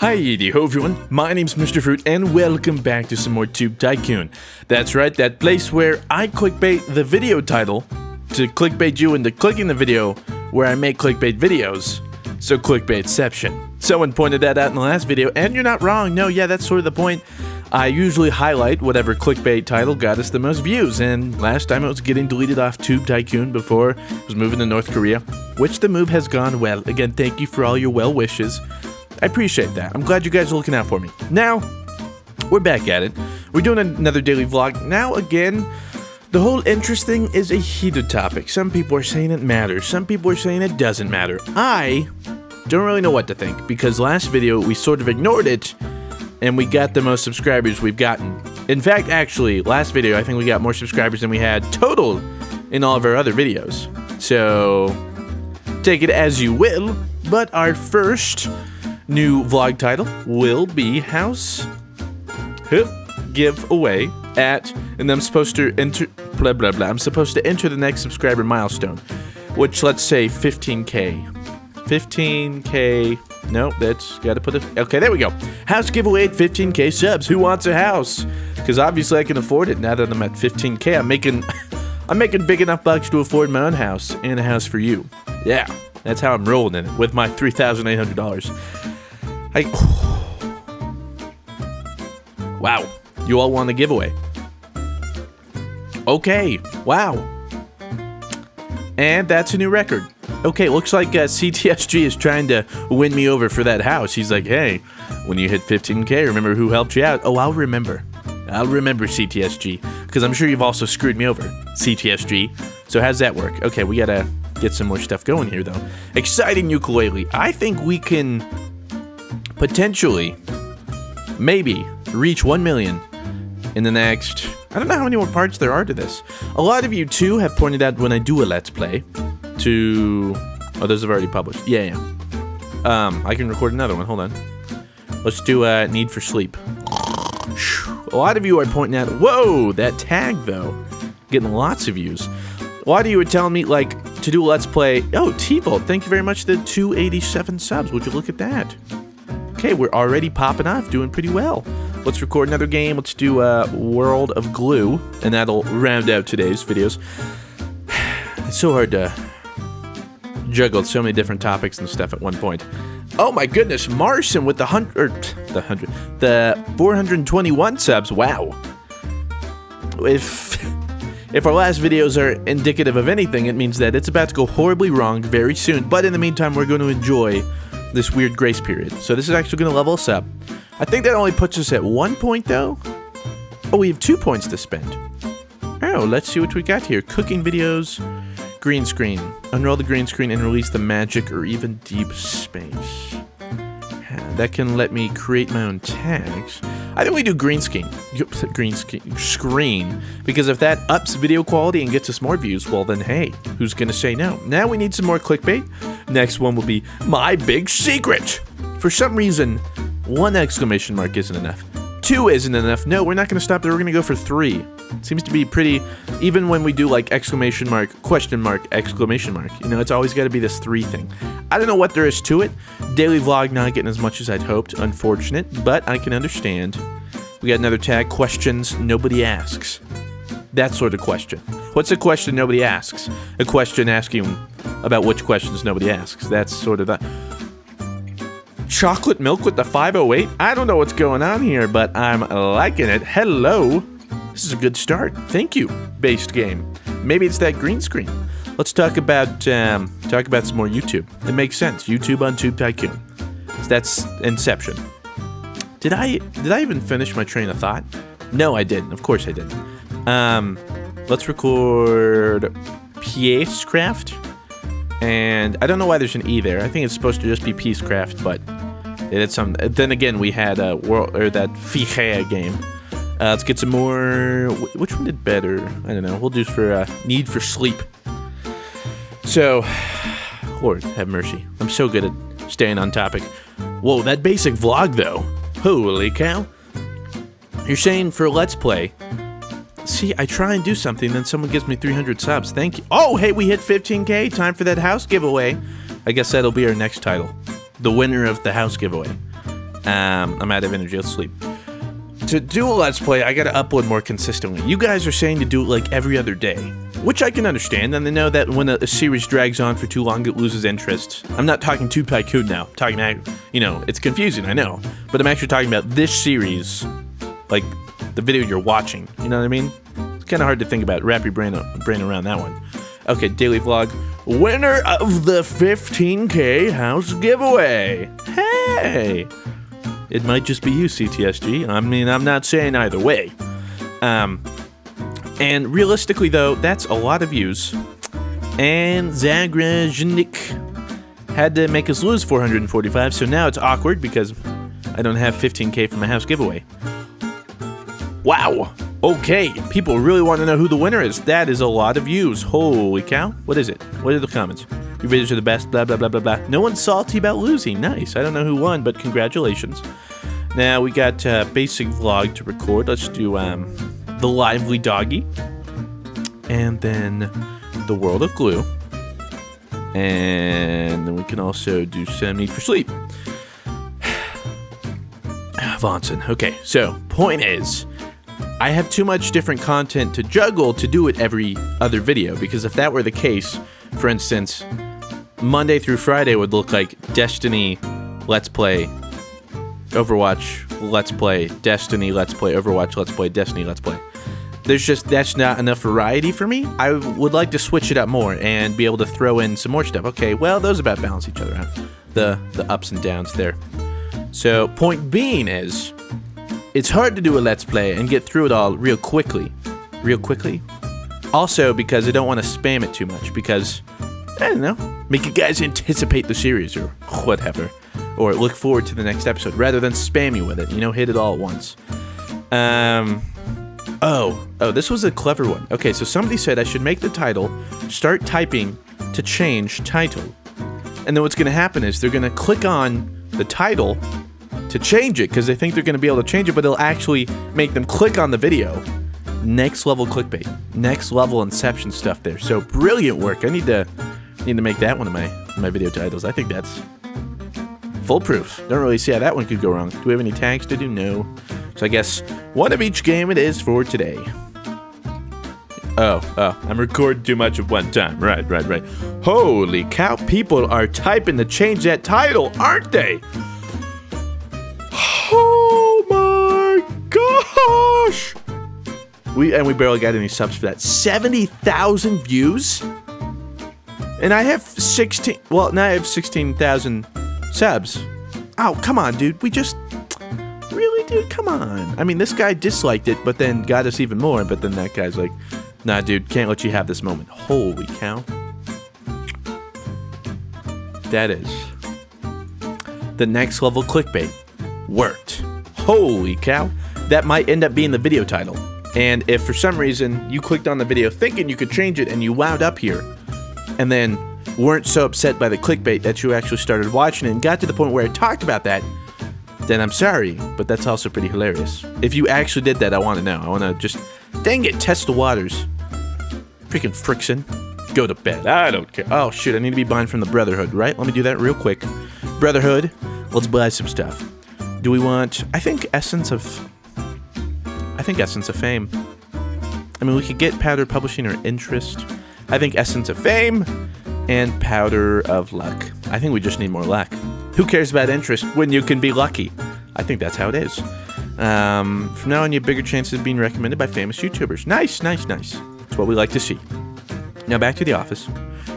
Hi everyone, my name's Mr. Fruit and welcome back to some more Tube Tycoon. That's right, that place where I clickbait the video title to clickbait you into clicking the video where I make clickbait videos, so clickbaitception. Someone pointed that out in the last video and you're not wrong, no, yeah, that's sort of the point. I usually highlight whatever clickbait title got us the most views, and last time it was getting deleted off Tube Tycoon before it was moving to North Korea, which the move has gone well. Again, thank you for all your well wishes. I appreciate that. I'm glad you guys are looking out for me. Now, we're back at it. We're doing another daily vlog. Now, again, the whole interest thing is a heated topic. Some people are saying it matters. Some people are saying it doesn't matter. I don't really know what to think, because last video, we sort of ignored it, and we got the most subscribers we've gotten. In fact, actually, last video, I think we got more subscribers than we had total in all of our other videos. So, take it as you will, but our first new vlog title will be house giveaway at, and I'm supposed to enter blah blah blah. I'm supposed to enter the next subscriber milestone, which let's say 15k. Nope, that's gotta put it. Okay, there we go. House giveaway at 15k subs. Who wants a house? Because obviously I can afford it now that I'm at 15k. I'm making big enough bucks to afford my own house and a house for you. Yeah, that's how I'm rolling in it with my $3,800. Wow, you all won the giveaway. Okay, wow. And that's a new record. Okay, looks like CTSG is trying to win me over for that house. He's like, hey, when you hit 15K, remember who helped you out. Oh, I'll remember. I'll remember CTSG, because I'm sure you've also screwed me over, CTSG. So how's that work? Okay, we gotta get some more stuff going here, though. Exciting ukulele. I think we can potentially, maybe, reach 1 million in the next, I don't know how many more parts there are to this. A lot of you, too, have pointed out when I do a Let's Play to, oh, those have already published. Yeah, yeah. I can record another one. Hold on. Let's do Need for Sleep. A lot of you are pointing out, whoa, that tag, though. Getting lots of views. A lot of you are telling me, like, to do a Let's Play. Oh, T-Volt, thank you very much for the 287 subs. Would you look at that? Okay, we're already popping off, doing pretty well. Let's record another game. Let's do World of Glue, and that'll round out today's videos. It's so hard to juggle so many different topics and stuff at one point. Oh my goodness, Marcin with the 421 subs. Wow. If our last videos are indicative of anything, it means that it's about to go horribly wrong very soon. But in the meantime, we're going to enjoy this weird grace period. So this is actually going to level us up. I think that only puts us at 1 point, though. Oh, we have 2 points to spend. Oh, let's see what we got here. Cooking videos, green screen. Unroll the green screen and release the magic or even deep space. That can let me create my own tags. I think we do green screen, because if that ups video quality and gets us more views, well then hey, who's gonna say no? Now we need some more clickbait. Next one will be my big secret. For some reason, 1 exclamation mark isn't enough. 2 isn't enough. No, we're not gonna stop there. We're gonna go for 3. It seems to be pretty, even when we do like exclamation mark, question mark, exclamation mark. You know, it's always gotta be this 3 thing. I don't know what there is to it. Daily vlog not getting as much as I'd hoped. Unfortunate, but I can understand. We got another tag, questions nobody asks. That sort of question. What's a question nobody asks? A question asking about which questions nobody asks. That's sort of that. Chocolate milk with the 508? I don't know what's going on here, but I'm liking it. Hello. This is a good start. Thank you, based game. Maybe it's that green screen. Let's talk about some more YouTube. It makes sense. YouTube on Tube Tycoon. That's Inception. Did I even finish my train of thought? No, I didn't. Of course I didn't. Let's record Peacecraft. And I don't know why there's an E there. I think it's supposed to just be Peacecraft, but it's some. Then again, we had a world or that Fijea game. Let's get some more. Which one did better? I don't know. We'll do for Need for Sleep. So, Lord have mercy. I'm so good at staying on topic. Whoa, that basic vlog though. Holy cow! You're saying for Let's Play. See, I try and do something, then someone gives me 300 subs. Thank you. Oh, hey, we hit 15K. Time for that house giveaway. I guess that'll be our next title. The winner of the house giveaway. I'm out of energy. Let's sleep. To do a Let's Play, I gotta upload more consistently. You guys are saying to do it like every other day, which I can understand, and I know that when a series drags on for too long, it loses interest. I'm not talking Tube Tycoon now. I'm talking about, you know, it's confusing, I know. But I'm actually talking about this series, like the video you're watching. You know what I mean? It's kind of hard to think about. Wrap your brain around that one. Okay, daily vlog. Winner of the 15K house giveaway. Hey! It might just be you, CTSG. I mean, I'm not saying either way. And realistically, though, that's a lot of views. And Zagrajnik had to make us lose 445, so now it's awkward because I don't have 15K for my house giveaway. Wow. Okay. People really want to know who the winner is. That is a lot of views. Holy cow. What is it? What are the comments? Your videos are the best, blah, blah, blah, blah, blah. No one's salty about losing. Nice. I don't know who won, but congratulations. Now we got basic vlog to record. Let's do the lively doggy. And then the world of glue. And then we can also do some need for sleep. Vonson. Okay, so point is, I have too much different content to juggle to do it every other video, because if that were the case, for instance, Monday through Friday would look like Destiny, Let's Play, Overwatch, Let's Play, Destiny, Let's Play, Overwatch, Let's Play, Destiny, Let's Play. There's just, that's not enough variety for me. I would like to switch it up more and be able to throw in some more stuff. Okay, well, those about balance each other out, the ups and downs there. So, point being is, it's hard to do a Let's Play and get through it all real quickly. Also, because I don't want to spam it too much, because, I don't know, make you guys anticipate the series or whatever, or look forward to the next episode, rather than spam you with it, you know, hit it all at once. Oh, this was a clever one. Okay, so somebody said I should make the title, start typing to change title. And then what's going to happen is they're going to click on the title to change it, because they think they're going to be able to change it, but it'll actually make them click on the video. Next level clickbait. Next level Inception stuff there. So brilliant work. I need to make that one of my video titles. I think that's foolproof. Don't really see how that one could go wrong. Do we have any tags to do? No. So I guess one of each game it is for today. Oh, I'm recording too much at one time. Right. Holy cow, people are typing to change that title, aren't they? Gosh! We barely got any subs for that. 70,000 views? And I have 16... Well, now I have 16,000 subs. Oh, come on, dude. We just... Really, dude? Come on. I mean, this guy disliked it, but then got us even more. But then that guy's like, nah, dude, can't let you have this moment. Holy cow. That is... the next level clickbait. Worked. Holy cow. That might end up being the video title. And if for some reason you clicked on the video thinking you could change it and you wound up here and then weren't so upset by the clickbait that you actually started watching it and got to the point where I talked about that, then I'm sorry, but that's also pretty hilarious. If you actually did that, I want to know. I want to just, dang it, test the waters. Freaking friction. Go to bed. I don't care. Oh, shoot, I need to be buying from the Brotherhood, right? Let me do that real quick. Brotherhood, let's buy some stuff. Do we want, I think Essence of Fame. I mean, we could get Powder Publishing or Interest. I think Essence of Fame and Powder of Luck. I think we just need more luck. Who cares about interest when you can be lucky? I think that's how it is. From now on, you have bigger chances of being recommended by famous YouTubers. Nice, nice, nice. That's what we like to see. Now back to the office.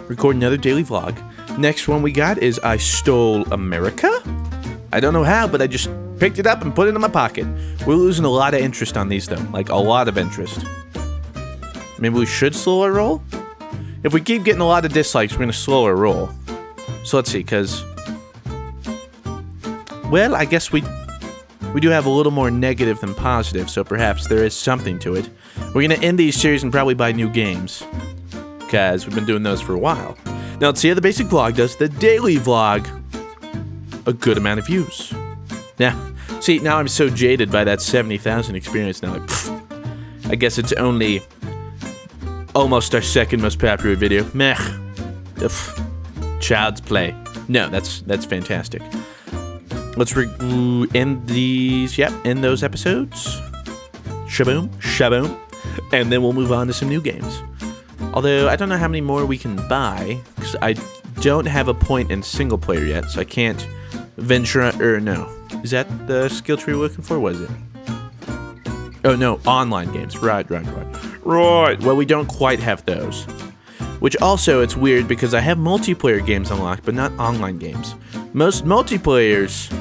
Record another daily vlog. Next one we got is I Stole America? I don't know how, but I just picked it up and put it in my pocket. We're losing a lot of interest on these, though. Like, a lot of interest. Maybe we should slow our roll? If we keep getting a lot of dislikes, we're going to slow our roll. So let's see, because... well, I guess we do have a little more negative than positive, so perhaps there is something to it. We're going to end these series and probably buy new games, because we've been doing those for a while. Now, let's see how the basic vlog does. The daily vlog... a good amount of views. Now, see, now I'm so jaded by that 70,000 experience now, like, pfft, I guess it's only almost our second most popular video. Meh. Child's play. No, that's fantastic. Let's end these, yep, end those episodes. Shaboom, shaboom. And then we'll move on to some new games. Although, I don't know how many more we can buy, because I don't have a point in single player yet, so I can't venture, no. Is that the skill tree we're looking for? What is it? Oh, no, online games. Right, right, right. Right, well, we don't quite have those. Which also, it's weird because I have multiplayer games unlocked, but not online games. Most multiplayers...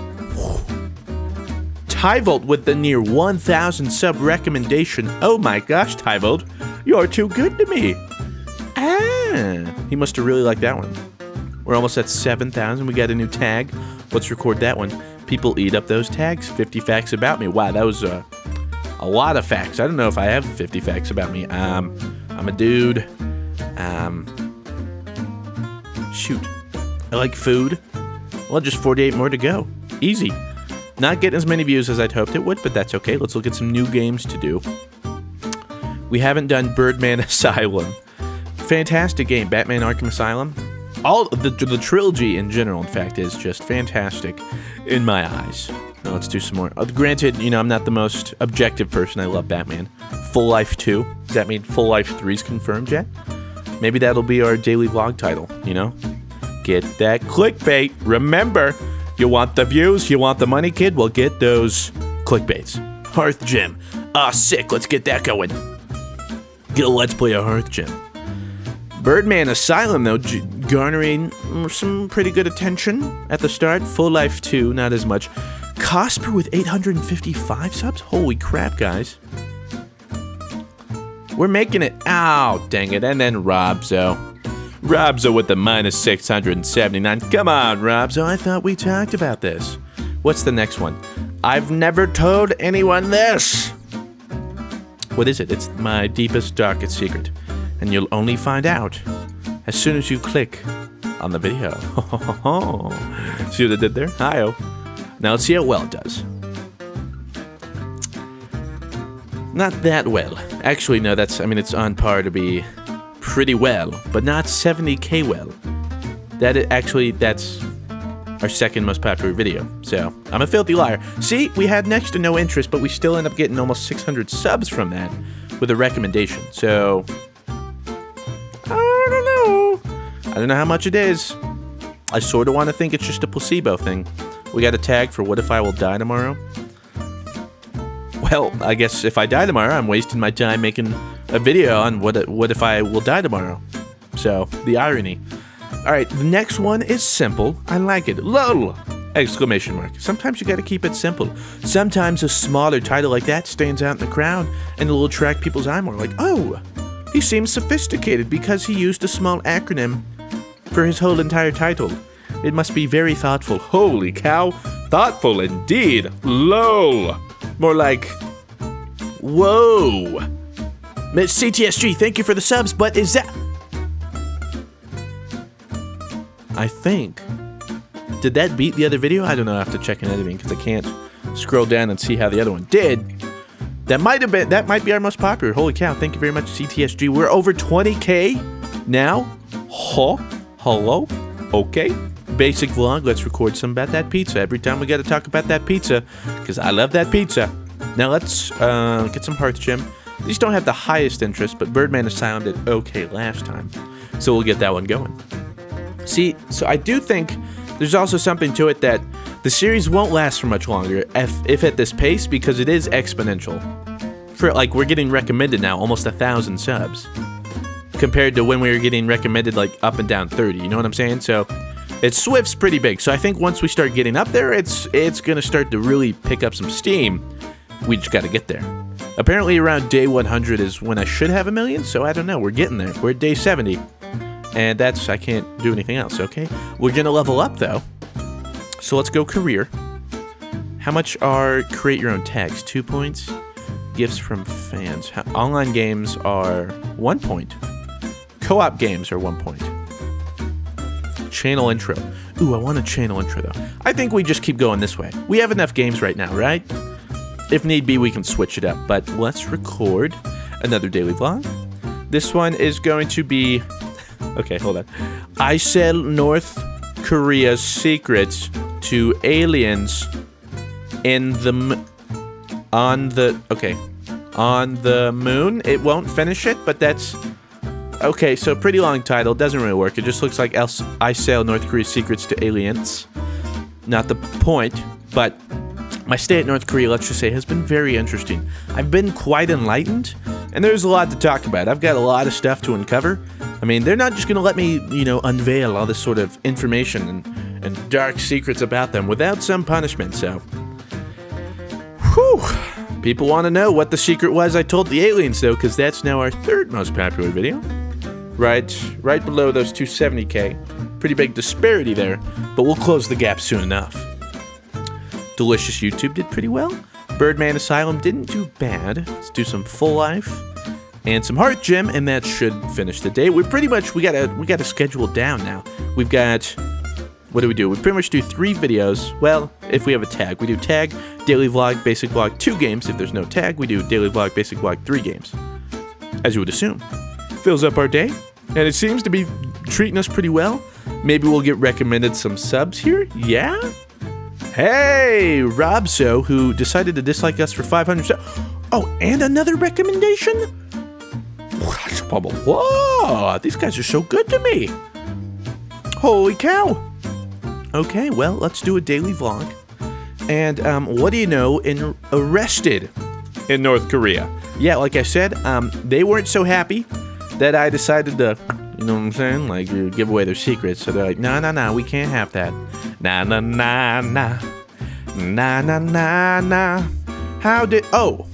T-Volt with the near 1,000 sub recommendation. Oh my gosh, T-Volt, you're too good to me. Ah, he must have really liked that one. We're almost at 7,000. We got a new tag. Let's record that one. People eat up those tags. 50 facts about me. Wow, that was a lot of facts. I don't know if I have 50 facts about me. I'm a dude. Shoot. I like food. Well, just 48 more to go. Easy. Not getting as many views as I'd hoped it would, but that's okay. Let's look at some new games to do. We haven't done Batman Asylum. Fantastic game. Batman Arkham Asylum. All the trilogy in general, in fact, is just fantastic in my eyes. Now let's do some more. Granted, you know, I'm not the most objective person. I love Batman. Full Life 2. Does that mean Full Life 3 is confirmed yet? Maybe that'll be our daily vlog title, you know? Get that clickbait. Remember, you want the views, you want the money, kid? Well, get those clickbaits. Hearth Gym. Ah, sick. Let's get that going. Get a Let's Play of Hearth Gym. Batman Asylum, though, garnering some pretty good attention at the start. Full Life 2, not as much. Cosper with 855 subs? Holy crap, guys. We're making it. Ow, dang it. And then Robzo. Robzo with the minus 679. Come on, Robzo. I thought we talked about this. What's the next one? I've never told anyone this. What is it? It's my deepest, darkest secret. And you'll only find out as soon as you click on the video. See what I did there? Hi-oh. Now let's see how well it does. Not that well. Actually, no, that's, I mean, it's on par to be pretty well, but not 70K well. That is, actually, that's our second most popular video. So, I'm a filthy liar. See, we had next to no interest, but we still end up getting almost 600 subs from that with a recommendation. So, I don't know. I don't know how much it is. I sort of want to think it's just a placebo thing. We got a tag for what if I will die tomorrow? Well, I guess if I die tomorrow, I'm wasting my time making a video on what if I will die tomorrow. So, the irony. Alright, the next one is simple. I like it. LOL! Exclamation mark. Sometimes you gotta keep it simple. Sometimes a smaller title like that stands out in the crowd and it'll attract people's eye more. Like, oh, he seems sophisticated because he used a small acronym for his whole entire title. It must be very thoughtful. Holy cow. Thoughtful indeed. LOL. More like, whoa. Miss CTSG, thank you for the subs, but is that... I think. Did that beat the other video? I don't know. I have to check in editing because I can't scroll down and see how the other one did. That might have been, that might be our most popular. Holy cow. Thank you very much, CTSG. We're over 20K now. Huh? Hello? Okay. Basic vlog, let's record some about that pizza. Every time we gotta talk about that pizza, because I love that pizza. Now let's get some Hearth Gym. These don't have the highest interest, but Batman Asylum did okay last time. So we'll get that one going. See, so I do think there's also something to it that the series won't last for much longer, if at this pace, because it is exponential. For, like, we're getting recommended now almost 1,000 subs. Compared to when we were getting recommended, like, up and down 30, you know what I'm saying? So... It Swift's pretty big, so I think once we start getting up there, it's gonna start to really pick up some steam. We just gotta get there. Apparently around day 100 is when I should have 1 million, so I don't know, we're getting there. We're at day 70, and that's, I can't do anything else, okay? We're gonna level up though, so let's go career. How much are create your own tags? 2 points, gifts from fans. Online games are 1 point, co-op games are 1 point. Channel intro. Ooh, I want a channel intro, though. I think we just keep going this way. We have enough games right now, right? If need be, we can switch it up, but let's record another daily vlog. This one is going to be... Okay, hold on. I sell North Korea's secrets to aliens in the... on the... okay. On the moon. It won't finish it, but that's... okay, so pretty long title. Doesn't really work. It just looks like I sell North Korea's secrets to aliens. Not the point, but... my stay at North Korea, let's just say, has been very interesting. I've been quite enlightened, and there's a lot to talk about. I've got a lot of stuff to uncover. I mean, they're not just going to let me, you know, unveil all this sort of information and dark secrets about them without some punishment, so... whew! People want to know what the secret was I told the aliens, though, because that's now our third most popular video. Right below those 270K. Pretty big disparity there, but we'll close the gap soon enough. Delicious YouTube did pretty well. Birdman Asylum didn't do bad. Let's do some Full Life and some Hearth Gym, and that should finish the day. We're pretty much we gotta schedule down now. We've got, what do? We pretty much do 3 videos. Well, if we have a tag, we do tag, daily vlog, basic vlog, 2 games. If there's no tag, we do daily vlog, basic vlog, 3 games. As you would assume, fills up our day, and it seems to be treating us pretty well. Maybe we'll get recommended some subs here. Yeah. Hey, Robzo, who decided to dislike us for 500. Oh, and another recommendation? Whoa, these guys are so good to me. Holy cow. Okay, well, let's do a daily vlog. And what do you know, arrested in North Korea. Yeah, like I said, they weren't so happy that I decided to, you know what I'm saying, like give away their secrets. So they're like, no, no, no, we can't have that. Na na na na, na na na na. How did? Oh,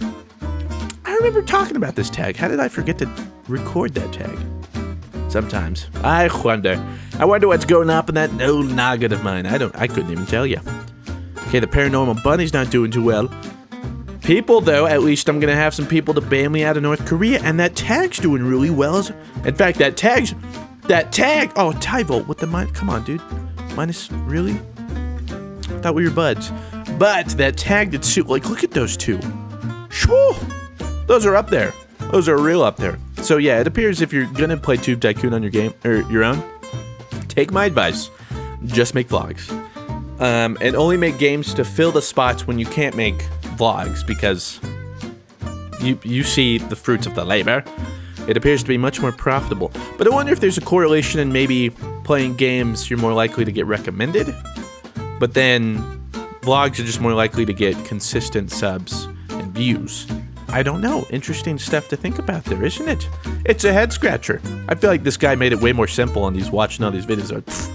I remember talking about this tag. How did I forget to record that tag? Sometimes I wonder. I wonder what's going up in that old noggin of mine. I couldn't even tell you. Okay, the paranormal bunny's not doing too well. People, though, at least I'm gonna have some people to bail me out of North Korea, and that tag's doing really well. In fact, that tag. Oh, T-Volt with the mind. Come on, dude. Minus, really? I thought we were buds. But that tag did suit, like, look at those two. Shoo! Those are up there. Those are real up there. So yeah, it appears if you're gonna play Tube Tycoon on your game, or your own, take my advice. Just make vlogs. And only make games to fill the spots when you can't make vlogs, because you see the fruits of the labor. It appears to be much more profitable. But I wonder if there's a correlation in maybe playing games, you're more likely to get recommended, but then vlogs are just more likely to get consistent subs and views. I don't know. Interesting stuff to think about there, isn't it? It's a head scratcher. I feel like this guy made it way more simple and he's watching all these videos.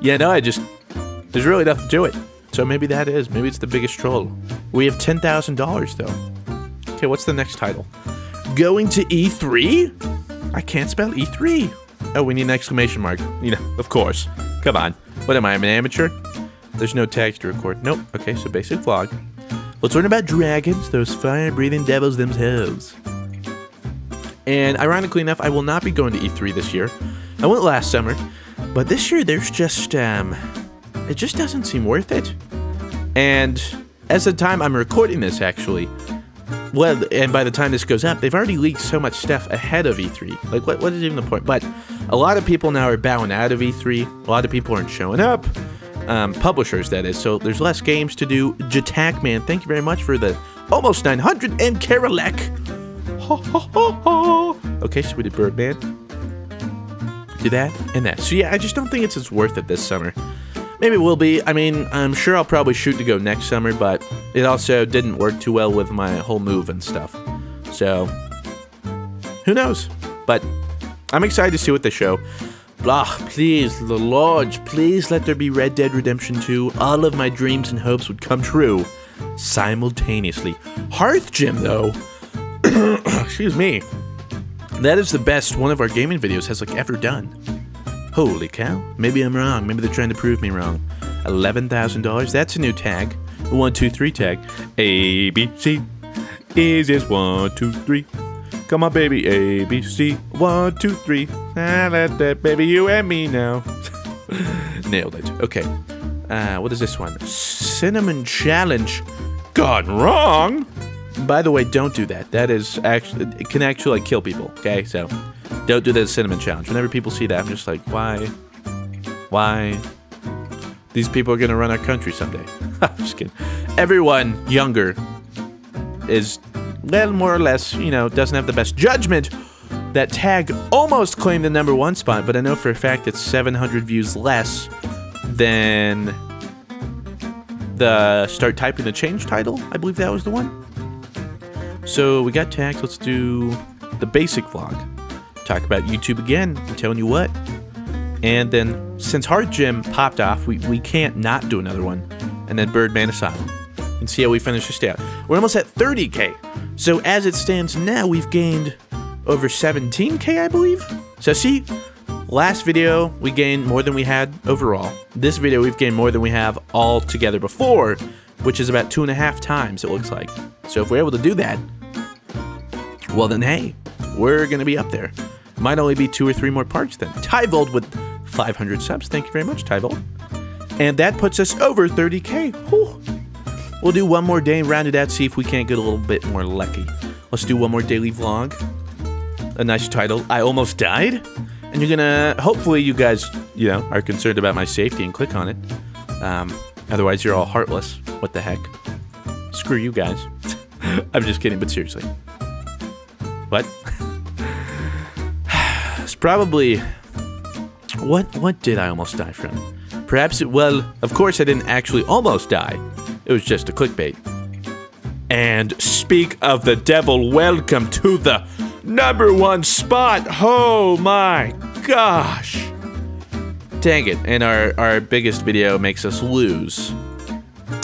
Yeah, no, there's really nothing to it. So maybe that is. Maybe it's the biggest troll. We have $10,000 though. Okay, what's the next title? Going to E3? I can't spell E3. Oh, we need an exclamation mark. You know, of course. Come on. What am I? I'm an amateur? There's no tags to record. Nope. Okay, so basic vlog. Let's learn about dragons, those fire-breathing devils themselves. And ironically enough, I will not be going to E3 this year. I went last summer, but this year there's just, it just doesn't seem worth it. And as the time I'm recording this, actually, well, and by the time this goes up, they've already leaked so much stuff ahead of E3. Like, what is even the point? But a lot of people now are bowing out of E3. A lot of people aren't showing up. Publishers, that is. So there's less games to do. Jattack, man, thank you very much for the almost 900 and Caralek. Ho, ho, ho, ho. Okay, so we did Birdman. Do that and that. So yeah, I just don't think it's as worth it this summer. Maybe it will be. I mean, I'm sure I'll probably shoot to go next summer, but it also didn't work too well with my whole move and stuff. So, who knows? But I'm excited to see what they show. Blah, please, the Lord, please let there be Red Dead Redemption 2. All of my dreams and hopes would come true simultaneously. Hearth Gym, though. Excuse me. That is the best one of our gaming videos has, like, ever done. Holy cow. Maybe I'm wrong. Maybe they're trying to prove me wrong. $11,000. That's a new tag. 1, 2, 3 tag. A, B, C. Easiest 1, 2, 3. Come on, baby. A, B, C. 1, 2, 3. Ah, let that baby you and me now. Nailed it. Okay. What is this one? Cinnamon Challenge. Gone wrong. By the way, don't do that. That is actually, it can actually, like, kill people. Okay, so. Don't do the cinnamon challenge. Whenever people see that, I'm just like, why? Why? These people are gonna run our country someday. I'm just kidding. Everyone younger is, well, more or less, you know, doesn't have the best judgment. That tag almost claimed the #1 spot, but I know for a fact it's 700 views less than the start typing the change title. I believe that was the one. So we got tagged. Let's do the basic vlog. Talk about YouTube again. I'm telling you what. And then since Hearth Gym popped off, we can't not do another one. And then Batman Asylum. And see how we finish this out. We're almost at 30K. So as it stands now, we've gained over 17K, I believe. So see, last video we gained more than we had overall. This video we've gained more than we have all together before, which is about 2.5 times, it looks like. So if we're able to do that, well then hey, we're gonna be up there. Might only be 2 or 3 more parts then. T-Volt with 500 subs. Thank you very much, T-Volt. And that puts us over 30K. Whew. We'll do one more day, round it out, see if we can't get a little bit more lucky. Let's do one more daily vlog. A nice title, I almost died. And you're gonna, hopefully you guys, you know, are concerned about my safety and click on it. Otherwise you're all heartless. What the heck? Screw you guys. I'm just kidding, but seriously. What? It's probably, what did I almost die from? Perhaps it, well, of course I didn't actually almost die. It was just a clickbait. And speak of the devil, welcome to the #1 spot. Oh my gosh. Dang it. And our biggest video makes us lose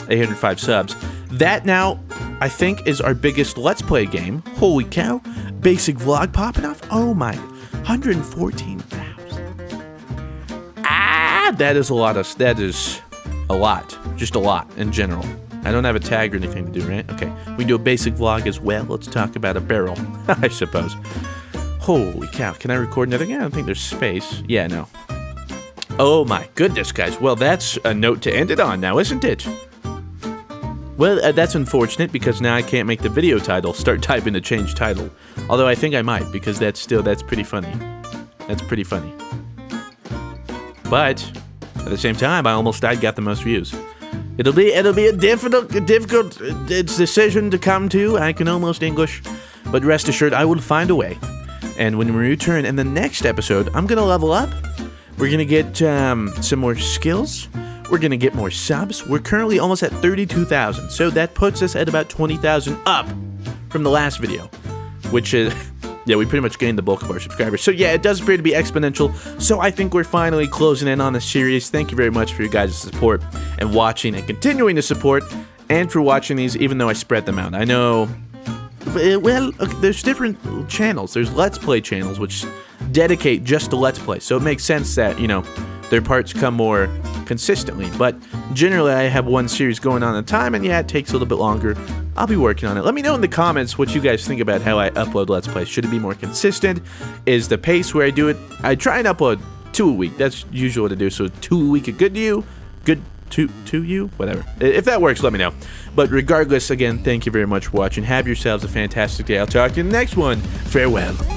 805 subs. That now, I think, is our biggest Let's Play game. Holy cow. Basic vlog popping off. Oh my. 114,000. Ah, that is a lot of, that is a lot. Just a lot in general. I don't have a tag or anything to do, right? Okay, we do a basic vlog as well. Let's talk about a barrel, I suppose. Holy cow, can I record another? Yeah, I don't think there's space. Yeah, no. Oh my goodness, guys. Well, that's a note to end it on now, isn't it? Well, that's unfortunate because now I can't make the video title. Start typing to change title. Although I think I might because that's still, that's pretty funny. That's pretty funny. But at the same time, I almost died, got the most views. It'll be a difficult decision to come to. I can almost English, but rest assured I will find a way. And when we return in the next episode, I'm gonna level up. We're gonna get some more skills. We're gonna get more subs. We're currently almost at 32,000, so that puts us at about 20,000 up from the last video, which is, yeah, we pretty much gained the bulk of our subscribers. So yeah, it does appear to be exponential. So I think we're finally closing in on the series. Thank you very much for your guys' support and watching and continuing to support and for watching these, even though I spread them out. I know, well, there's different channels. There's Let's Play channels, which dedicate just to Let's Play. So it makes sense that, you know, their parts come more consistently. But generally, I have one series going on at a time, and yeah, it takes a little bit longer. I'll be working on it. Let me know in the comments what you guys think about how I upload Let's Plays. Should it be more consistent? Is the pace where I do it? I try and upload 2 a week. That's usual to do. So 2 a week is good to you. Good to you? Whatever. If that works, let me know. But regardless, again, thank you very much for watching. Have yourselves a fantastic day. I'll talk to you in the next one. Farewell.